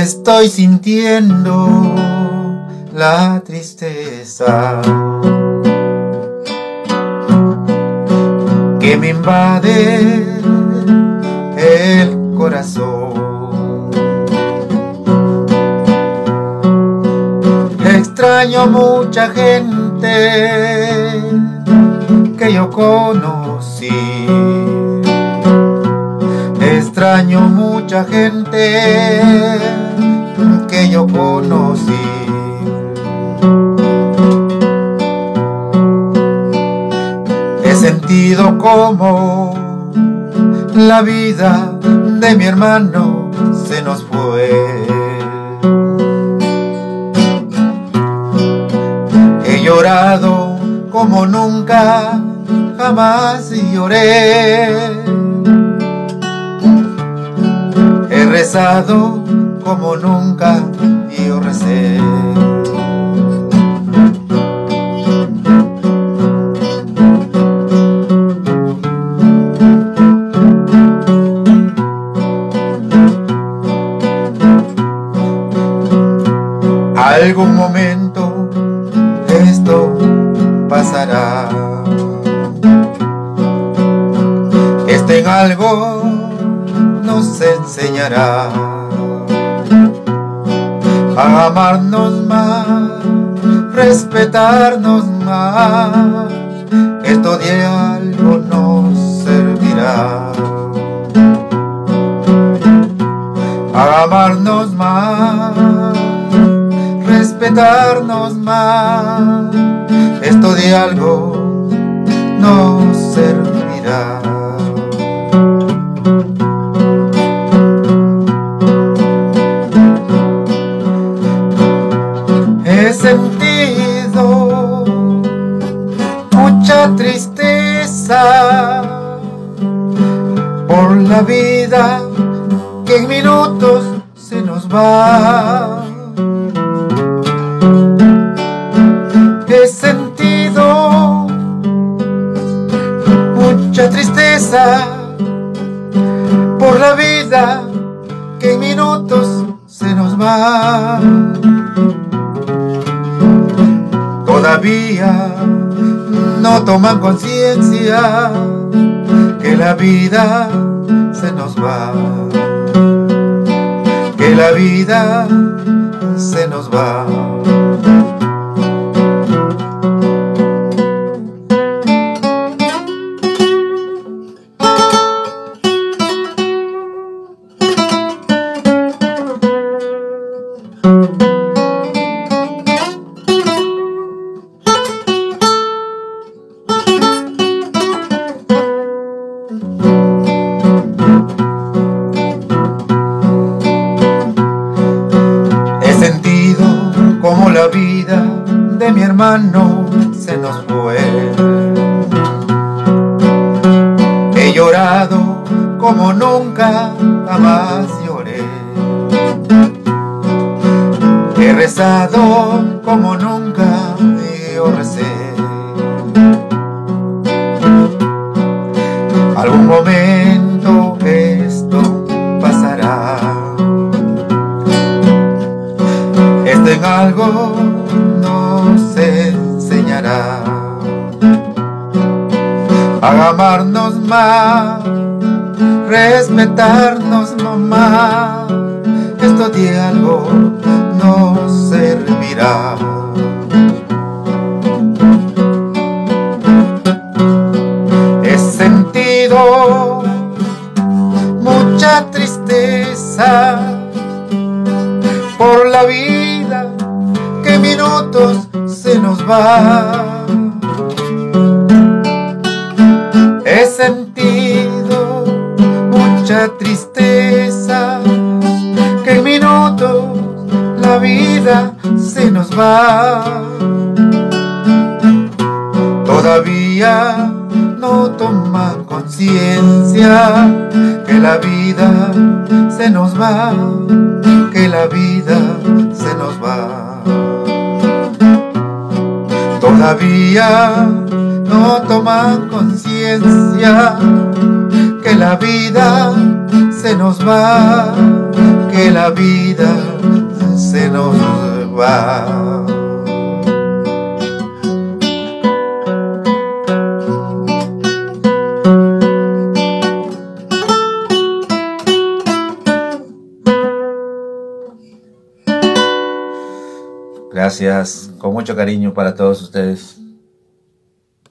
estoy sintiendo la tristeza que me invade el corazón. Extraño mucha gente que yo conocí. Extraño mucha gente que yo conocí. He sentido como la vida de mi hermano se nos fue. He llorado como nunca jamás lloré. He rezado como nunca yo recé. Algún momento esto pasará. Estén algo nos enseñará a amarnos más, respetarnos más. Esto de algo nos servirá. A amarnos más, respetarnos más. Esto de algo nos servirá. He sentido mucha tristeza por la vida que en minutos se nos va. He sentido mucha tristeza por la vida que en minutos se nos va. Todavía no toman conciencia que la vida se nos va, que la vida se nos va. Como la vida de mi hermano se nos fue. He llorado como nunca jamás lloré. He rezado como nunca yo recé. Algún momento esto pasará. En algo nos enseñará a amarnos más, respetarnos más. Esto de algo nos servirá. He sentido mucha tristeza por la vida que minutos se nos va. He sentido mucha tristeza que en minutos la vida se nos va. Todavía no toman conciencia que la vida se nos va, que la vida se nos va. Todavía no toman conciencia que la vida se nos va, que que la vida se nos va. Gracias, con mucho cariño para todos ustedes.